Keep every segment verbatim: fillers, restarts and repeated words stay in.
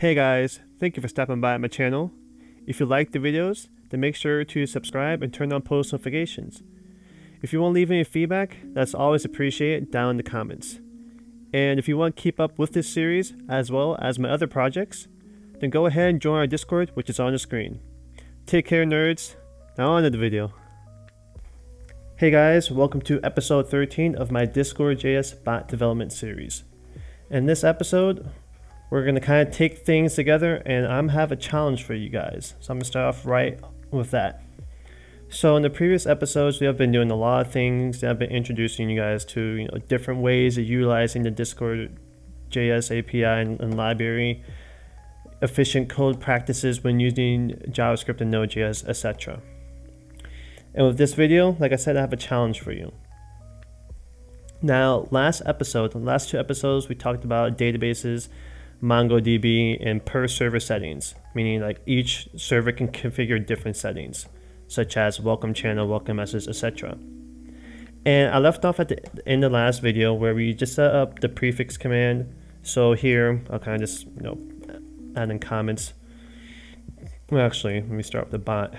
Hey guys, thank you for stopping by at my channel. If you like the videos, then make sure to subscribe and turn on post notifications. If you want to leave any feedback, that's always appreciated down in the comments. And if you want to keep up with this series as well as my other projects, then go ahead and join our Discord, which is on the screen. Take care, nerds. Now on to the video. Hey guys, welcome to episode thirteen of my Discord dot J S bot development series. In this episode, we're going to kind of take things together, and I'm have a challenge for you guys. So I'm going to start off right with that. So in the previous episodes, we have been doing a lot of things. I've been introducing you guys to you know different ways of utilizing the Discord dot J S A P I and, and library, efficient code practices when using JavaScript and Node dot J S, et cetera. And with this video, like I said, I have a challenge for you. Now, last episode, the last two episodes, we talked about databases, MongoDB, and per server settings, meaning like each server can configure different settings, such as welcome channel, welcome message, et cetera. And I left off at the end of the last video where we just set up the prefix command. So here, I'll kind of just you know add in comments. Well, actually, let me start with the bot.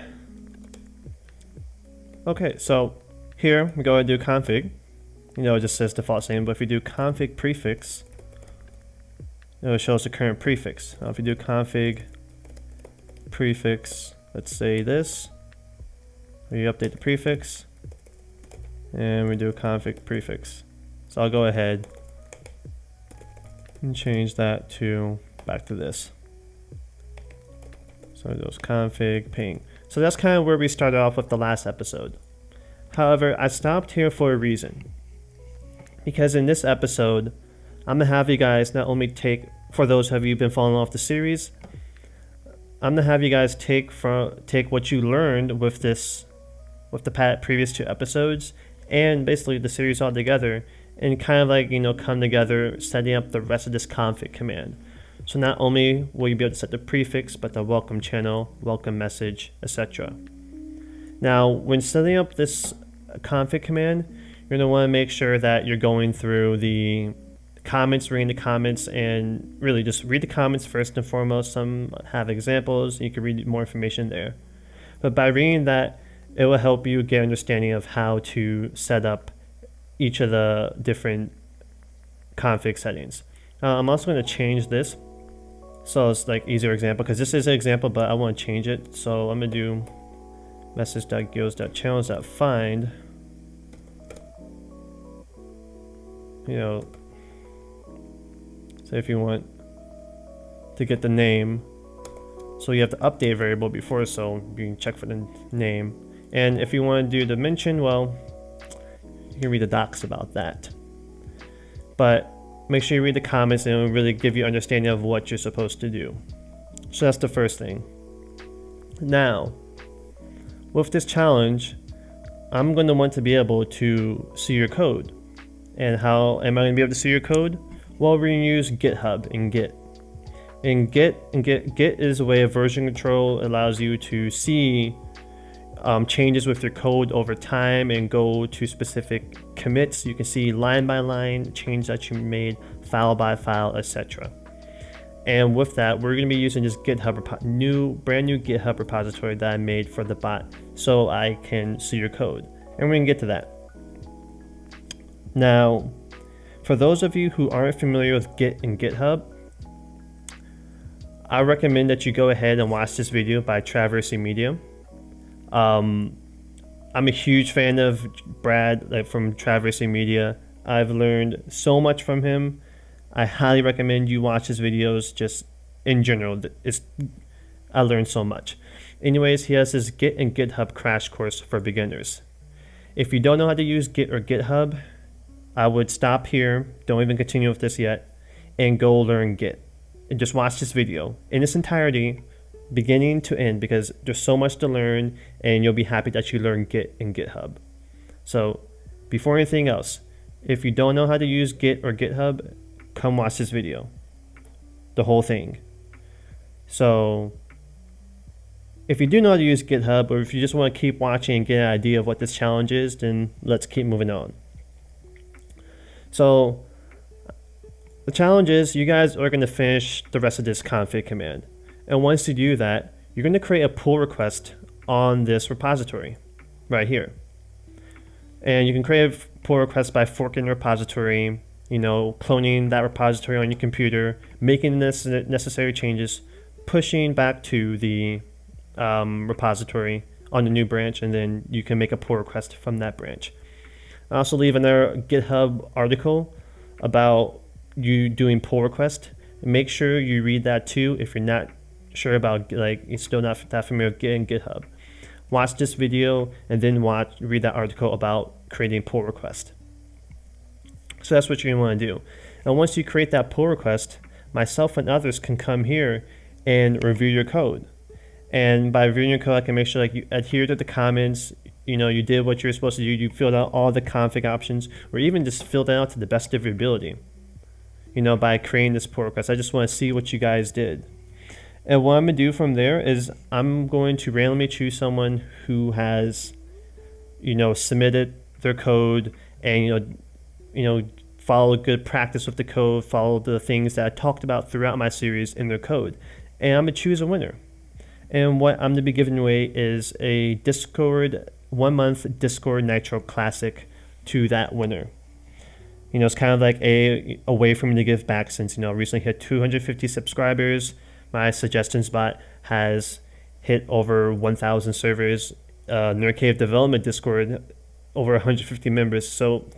Okay, so here we go and do config. You know, it just says default setting, but if we do config prefix, it shows the current prefix. Now if you do config prefix, let's say this, we update the prefix, and we do config prefix. So I'll go ahead and change that to back to this. So those config ping. So that's kind of where we started off with the last episode. However, I stopped here for a reason, because in this episode, I'm gonna have you guys not only take, for those of you who've been following off the series, I'm gonna have you guys take from take what you learned with this, with the previous two episodes, and basically the series all together, and kind of like you know come together, setting up the rest of this config command. So not only will you be able to set the prefix, but the welcome channel, welcome message, et cetera. Now, when setting up this config command, you're gonna want to make sure that you're going through the comments, reading the comments, and really just read the comments first and foremost. Some have examples, you can read more information there. But by reading that, it will help you get an understanding of how to set up each of the different config settings. Uh, I'm also going to change this so it's like easier example, because this is an example, but I want to change it. So I'm going to do message dot guilds dot channels dot find. You know, so if you want to get the name, so you have to update variable before, so you can check for the name. And if you want to do the mention, well, you can read the docs about that. But make sure you read the comments, and it will really give you understanding of what you're supposed to do. So that's the first thing. Now, with this challenge, I'm going to want to be able to see your code. And how am I going to be able to see your code? Well, we're going to use GitHub and Git. And Git and Git Git is a way of version control. It allows you to see um, changes with your code over time and go to specific commits. You can see line by line change that you made, file by file, et cetera. And with that, we're going to be using this GitHub new, brand new GitHub repository that I made for the bot, so I can see your code. And we're going to get to that. Now, for those of you who aren't familiar with Git and GitHub, I recommend that you go ahead and watch this video by Traversy Media. Um, I'm a huge fan of Brad like, from Traversy Media. I've learned so much from him. I highly recommend you watch his videos just in general. It's, I learned so much. Anyways, he has this Git and GitHub crash course for beginners. If you don't know how to use Git or GitHub, I would stop here, don't even continue with this yet, and go learn Git. And just watch this video in its entirety, beginning to end, because there's so much to learn, and you'll be happy that you learned Git and GitHub. So before anything else, if you don't know how to use Git or GitHub, come watch this video, the whole thing. So if you do know how to use GitHub, or if you just want to keep watching and get an idea of what this challenge is, then let's keep moving on. So The challenge is you guys are going to finish the rest of this config command. And once you do that, you're going to create a pull request on this repository right here. And you can create a pull request by forking the repository, you know, cloning that repository on your computer, making the necessary changes, pushing back to the um, repository on the new branch, and then you can make a pull request from that branch. I also leave another GitHub article about you doing pull request. Make sure you read that too if you're not sure about, like, you're still not that familiar with Git and GitHub. Watch this video and then watch read that article about creating pull request. So that's what you want to do. And once you create that pull request, myself and others can come here and review your code. And by reviewing your code, I can make sure, like, you adhere to the comments, you know, you did what you're supposed to do, you filled out all the config options, or even just filled out to the best of your ability, you know, by creating this pull request. I just want to see what you guys did. And what I'm going to do from there is I'm going to randomly choose someone who has, you know, submitted their code and, you know, you know, follow good practice with the code, follow the things that I talked about throughout my series in their code. And I'm going to choose a winner. And what I'm going to be giving away is a Discord, one month Discord Nitro Classic to that winner. You know, it's kind of like a, a way for me to give back since, you know, I recently hit two hundred fifty subscribers. My suggestions bot has hit over one thousand servers. Uh, Nerd Cave Development Discord, over one hundred fifty members. So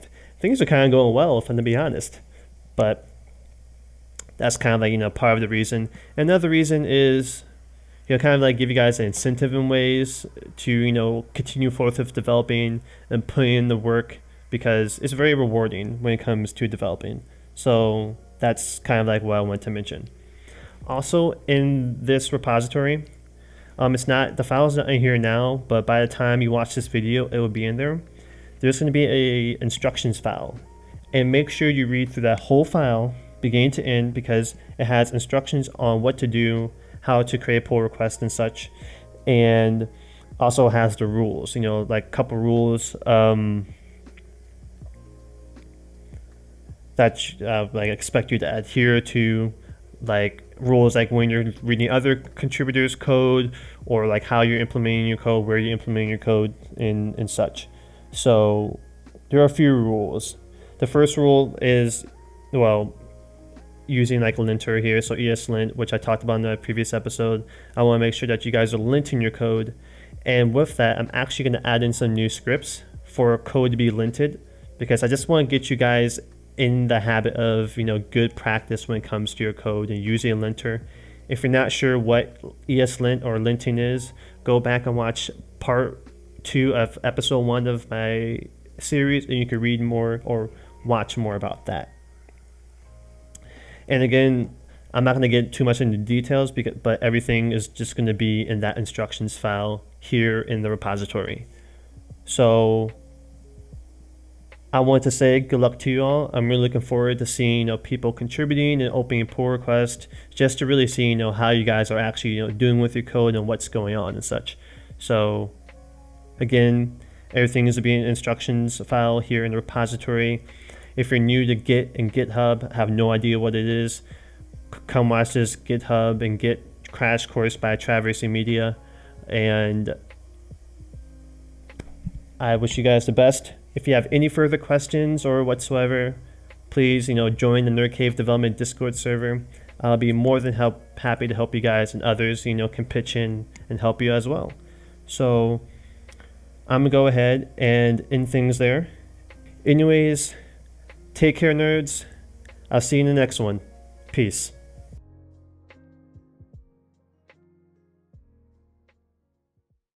things are kind of going well, if I'm to be honest. But that's kind of like, you know, part of the reason. Another reason is, you know, kind of like give you guys an incentive in ways to, you know, continue forth with developing and putting in the work, because it's very rewarding when it comes to developing. So that's kind of like what I wanted to mention. Also, in this repository, um, it's not, the file's not in here now, but by the time you watch this video, it will be in there. There's going to be a instructions file, and make sure you read through that whole file beginning to end, because it has instructions on what to do, how to create pull requests and such, and also has the rules, you know, like a couple rules um, that uh, like expect you to adhere to, like rules like when you're reading other contributors' code, or like how you're implementing your code, where you're implementing your code, and, and such. So there are a few rules. The first rule is, well, using like linter here, so ESLint, which I talked about in the previous episode. I want to make sure that you guys are linting your code, and with that, I'm actually going to add in some new scripts for code to be linted, because I just want to get you guys in the habit of, you know, good practice when it comes to your code and using linter. If you're not sure what ESLint or linting is, go back and watch part two of episode one of my series, and you can read more or watch more about that. And again, I'm not going to get too much into details, because, but everything is just going to be in that instructions file here in the repository. So I want to say good luck to you all. I'm really looking forward to seeing, you know, people contributing and opening pull requests, just to really see, you know, how you guys are actually, you know, doing with your code and what's going on and such. So again, everything is to be in instructions file here in the repository. If you're new to Git and GitHub, have no idea what it is, come watch this GitHub and Git crash course by Traversy Media. And I wish you guys the best. If you have any further questions or whatsoever, please, you know, join the Nerd Cave Development Discord server. I'll be more than help, happy to help you guys, and others, you know, can pitch in and help you as well. So I'm gonna go ahead and end things there. Anyways, take care, nerds. I'll see you in the next one. Peace.